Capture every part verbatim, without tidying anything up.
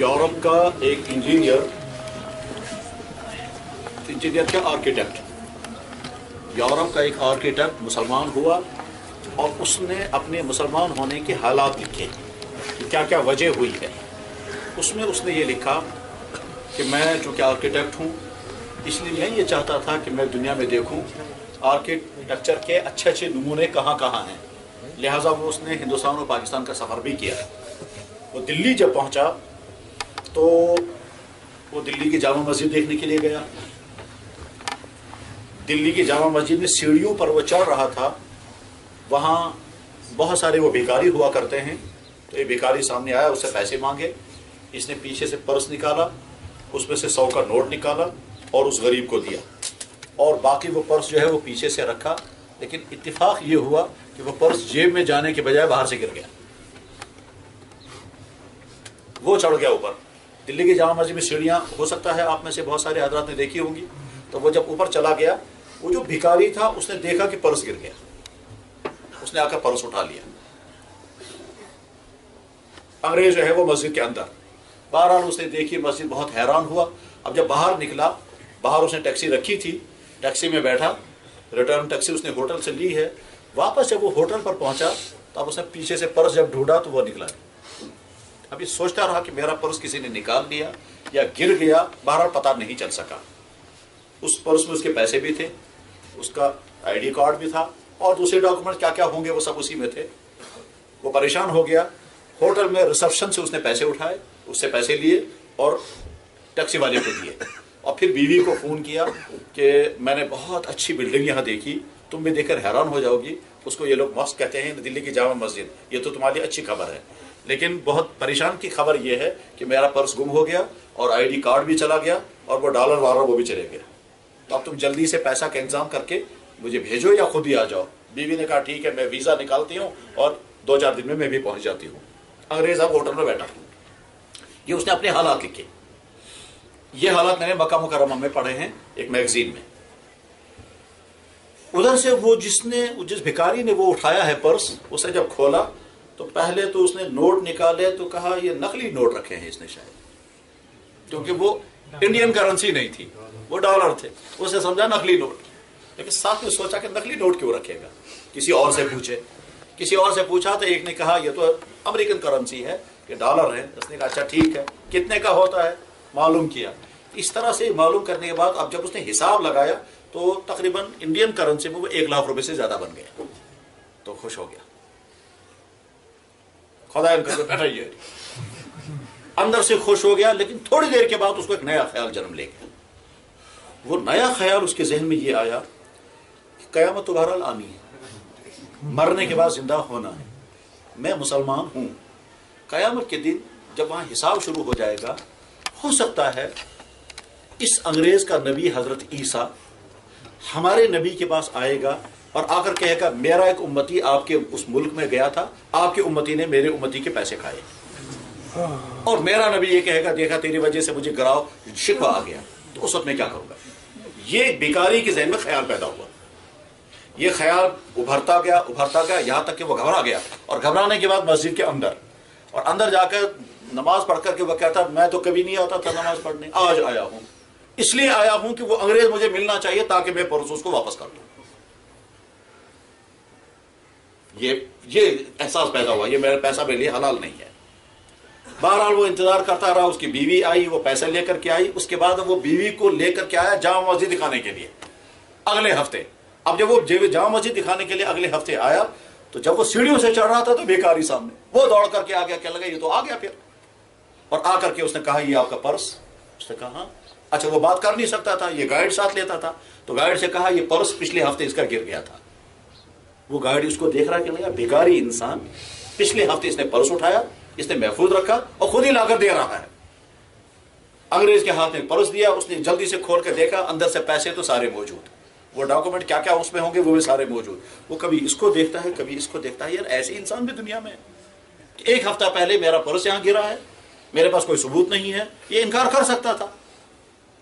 Europe का एक engineer engineer का आर्किटेक्ट यूरोप का एक आर्किटेक्ट मुसलमान हुआ और उसने अपने मुसलमान होने के हालात लिखे कि क्या क्या वजह हुई है। उसमें उसने ये लिखा कि मैं चूँकि आर्किटेक्ट हूँ इसलिए मैं ये चाहता था कि मैं दुनिया में देखूँ आर्किटेक्चर के अच्छे अच्छे नमूने कहाँ कहाँ हैं, लिहाजा वो उसने हिंदुस्तान और पाकिस्तान का सफ़र भी किया। वो दिल्ली जब पहुँचा तो वो दिल्ली की जामा मस्जिद देखने के लिए गया। दिल्ली की जामा मस्जिद में सीढ़ियों पर वो चढ़ रहा था, वहाँ बहुत सारे वो भिखारी हुआ करते हैं। तो ये भिखारी सामने आया, उससे पैसे मांगे, इसने पीछे से पर्स निकाला, उसमें से सौ का नोट निकाला और उस गरीब को दिया और बाकी वो पर्स जो है वो पीछे से रखा। लेकिन इत्तेफाक ये हुआ कि वो पर्स जेब में जाने के बजाय बाहर से गिर गया। वो चढ़ गया ऊपर। दिल्ली की जामा मस्जिद में सीढ़ियाँ हो सकता है आप में से बहुत सारे हजरात ने देखी होंगी। तो वो जब ऊपर चला गया, वो जो भिखारी था उसने देखा कि पर्स गिर गया, उसने आकर पर्स उठा लिया। अंग्रेज जो है वो मस्जिद के अंदर, बहरहाल उसने देखी मस्जिद, बहुत हैरान हुआ। अब जब बाहर निकला, बाहर उसने टैक्सी रखी थी, टैक्सी में बैठा, रिटर्न टैक्सी उसने होटल से ली है। वापस जब वो होटल पर पहुंचा तो अब उसने पीछे से पर्स जब ढूंढा तो वो निकला। अभी सोचता रहा कि मेरा पर्स किसी ने निकाल लिया या गिर गया, बहरहाल पता नहीं चल सका। उस पर्स में उसके पैसे भी थे, उसका आई डी कार्ड भी था और दूसरे डॉक्यूमेंट क्या क्या होंगे वो सब उसी में थे। वो परेशान हो गया। होटल में रिसेप्शन से उसने पैसे उठाए, उससे पैसे लिए और टैक्सी वाले को दिए और फिर बीवी को फ़ोन किया कि मैंने बहुत अच्छी बिल्डिंग यहाँ देखी, तुम भी देखकर हैरान हो जाओगी। उसको ये लोग मस्त कहते हैं दिल्ली की जामा मस्जिद, ये तो तुम्हारी अच्छी खबर है, लेकिन बहुत परेशान की खबर ये है कि मेरा पर्स गुम हो गया और आईडी कार्ड भी चला गया और वो डॉलर वाला वो भी चले गया। तो अब तुम जल्दी से पैसा का इंतजाम करके मुझे भेजो या खुद ही आ जाओ। बीवी ने कहा ठीक है, मैं वीज़ा निकालती हूँ और दो चार दिन में मैं भी पहुँच जाती हूँ। अंग्रेज़ अब होटल में बैठा। ये उसने अपने हालात लिखे। ये हालात मैंने मक्का मुकर्रमा में पढ़े हैं एक मैगजीन में। उधर से वो जिसने जिस भिखारी ने वो उठाया है पर्स, उसे जब खोला तो पहले तो उसने नोट निकाले तो कहा ये नकली नोट रखे हैं इसने शायद, क्योंकि वो इंडियन करेंसी नहीं थी, वो डॉलर थे। उसे समझा नकली नोट, लेकिन साथ में सोचा कि नकली नोट क्यों रखेगा, किसी और से पूछे। किसी और से पूछा तो एक ने कहा ये तो अमेरिकन करेंसी है, कि डॉलर है। उसने कहा अच्छा ठीक है, कितने का होता है, मालूम किया। इस तरह से मालूम करने के बाद अब जब उसने हिसाब लगाया तो तकरीबन इंडियन करेंसी में वो एक लाख रुपए से ज़्यादा बन गया। तो खुश हो गया, खुदा इनका बैठाइए। अंदर से खुश हो गया, लेकिन थोड़ी देर के बाद उसको एक नया ख्याल जन्म ले गया। वो नया ख्याल उसके जहन में ये आया कि क़यामत तो बहरहाल आनी है, मरने के बाद जिंदा होना है। मैं मुसलमान हूँ, क़यामत के दिन जब वहाँ हिसाब शुरू हो जाएगा, हो सकता है इस अंग्रेज़ का नबी हज़रत ईसा हमारे नबी के पास आएगा और आकर कहेगा मेरा एक उम्मती आपके उस मुल्क में गया था, आपके उम्मती ने मेरे उम्मती के पैसे खाए। और मेरा नबी ये कहेगा देखा तेरी वजह से मुझे गिराव शिकवा आ गया, तो उस वक्त मैं क्या करूँगा। ये भिखारी के जहन में ख्याल पैदा हुआ। ये ख्याल उभरता गया उभरता गया यहाँ तक कि वो घबरा गया। और घबराने के बाद मस्जिद के अंदर, और अंदर जाकर नमाज पढ़ करके वो कहता मैं तो कभी नहीं आता था नमाज पढ़ने, आज आया हूँ। इसलिए आया हूँ कि वो अंग्रेज मुझे मिलना चाहिए ताकि मैं पर्स उसको वापस कर दूँ। ये ये एहसास पैदा हुआ, ये मेरा पैसा मेरे लिए हलाल नहीं है। बहरहाल वो इंतजार करता रहा, उसकी बीवी आई, वो पैसा लेकर के आई। उसके बाद वो बीवी को लेकर के आया जामा मस्जिद दिखाने के लिए अगले हफ्ते। अब जब वो जामा मस्जिद दिखाने के लिए अगले हफ्ते आया तो जब वो सीढ़ियों से चढ़ रहा था तो भिखारी सामने, वो दौड़ करके आ गया, क्या लगा ये तो आ गया। फिर और आ करके उसने कहा ये आपका पर्स। उसने कहा अच्छा, वो बात कर नहीं सकता था, ये गाइड साथ लेता था। तो गाइड से कहा ये पर्स पिछले हफ्ते इसका गिर गया था। वो गाइड उसको देख रहा, क्या लगा भिखारी इंसान, पिछले हफ्ते इसने पर्स उठाया, इसने महफूज रखा और खुद ही लाकर दे रहा है। अंग्रेज के हाथ में पर्स दिया, उसने जल्दी से खोल कर देखा, अंदर से पैसे तो सारे मौजूद, वो डॉक्यूमेंट क्या क्या उसमें होंगे वो भी सारे मौजूद। वो कभी इसको देखता है कभी इसको देखता है, यार ऐसे इंसान भी दुनिया में। एक हफ्ता पहले मेरा पर्स यहाँ गिरा है, मेरे पास कोई सबूत नहीं है, ये इनकार कर सकता था,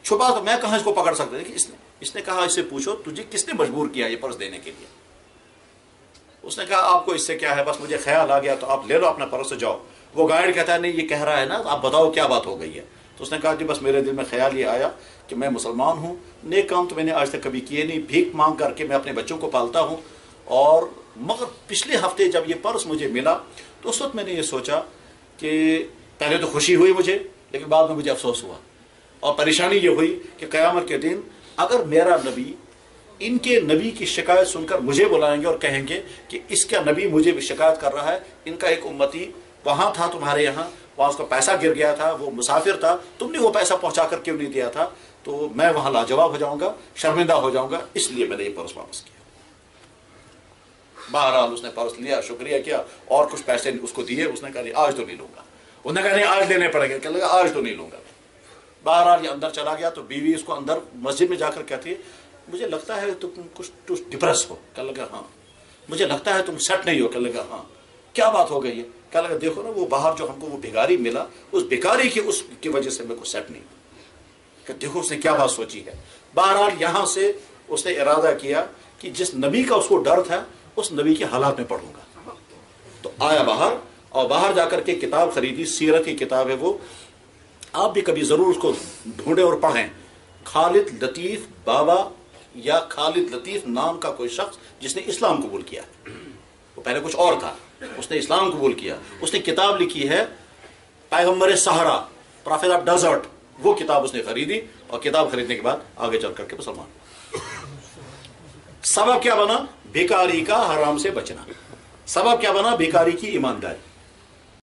छुपा तो मैं कहाँ इसको पकड़ सकता। देखिए इसने इसने कहा इससे पूछो तुझे किसने मजबूर किया ये पर्स देने के लिए। उसने कहा आपको इससे क्या है, बस मुझे ख्याल आ गया तो आप ले लो अपना पर्स जाओ। वो गाइड कहता है नहीं ये कह रहा है ना, आप बताओ क्या बात हो गई है। तो उसने कहा कि बस मेरे दिल में ख्याल ये आया कि मैं मुसलमान हूँ, नेक काम तो मैंने आज तक कभी किए नहीं, भीख मांग करके मैं अपने बच्चों को पालता हूँ, और मगर पिछले हफ्ते जब ये पर्स मुझे मिला तो उस वक्त मैंने ये सोचा कि पहले तो खुशी हुई मुझे, लेकिन बाद में मुझे अफसोस हुआ और परेशानी ये हुई कि क़यामत के दिन अगर मेरा नबी इनके नबी की शिकायत सुनकर मुझे बुलाएंगे और कहेंगे कि इसका नबी मुझे भी शिकायत कर रहा है, इनका एक उम्मती वहाँ था तुम्हारे यहाँ, वहाँ उसका पैसा गिर गया था, वो मुसाफिर था, तुमने वो पैसा पहुँचा कर क्यों नहीं दिया था, तो मैं वहाँ लाजवाब हो जाऊँगा, शर्मिंदा हो जाऊँगा, इसलिए मैंने ये पर्स वापस किया। बहरहाल उसने पर्स लिया, शुक्रिया किया और कुछ पैसे उसको दिए। उसने कहा आज तो नहीं लूँगा, उन्हें कहा नहीं आज लेने पड़ेंगे, कहने लगा आज तो नहीं लूँगा। बहरहाल ये अंदर चला गया तो बीवी उसको अंदर मस्जिद में जाकर कहती है मुझे लगता है तुम कुछ कुछ डिप्रेस हो। कहने लगा हाँ। मुझे लगता है तुम सेट नहीं हो। कहने लगा हाँ। क्या बात हो गई है? कहने लगा देखो ना वो बाहर जो हमको वो भिखारी मिला, उस भिखारी की उसकी वजह से मेरे को सेट नहीं। कि देखो उसने क्या बात सोची है। बहरहाल यहाँ से उसने इरादा किया कि जिस नबी का उसको डर था उस नबी के हालात में पढ़ूंगा। तो आया बाहर और बाहर जाकर के किताब खरीदी, सीरत की किताब है वो, आप भी कभी ज़रूर उसको ढूंढें और पढ़ें। खालिद लतीफ बाबा या खालिद लतीफ नाम का कोई शख्स जिसने इस्लाम कबूल किया, वो पहले कुछ और था, उसने इस्लाम कबूल किया, उसने किताब लिखी है पैगम्बर सहारा, प्रॉफिट ऑफ डेजर्ट, वो किताब उसने खरीदी और किताब खरीदने के बाद आगे चल करके मुसलमान। सबब क्या बना? भिखारी का हराम से बचना। सबब क्या बना? भिखारी की ईमानदारी।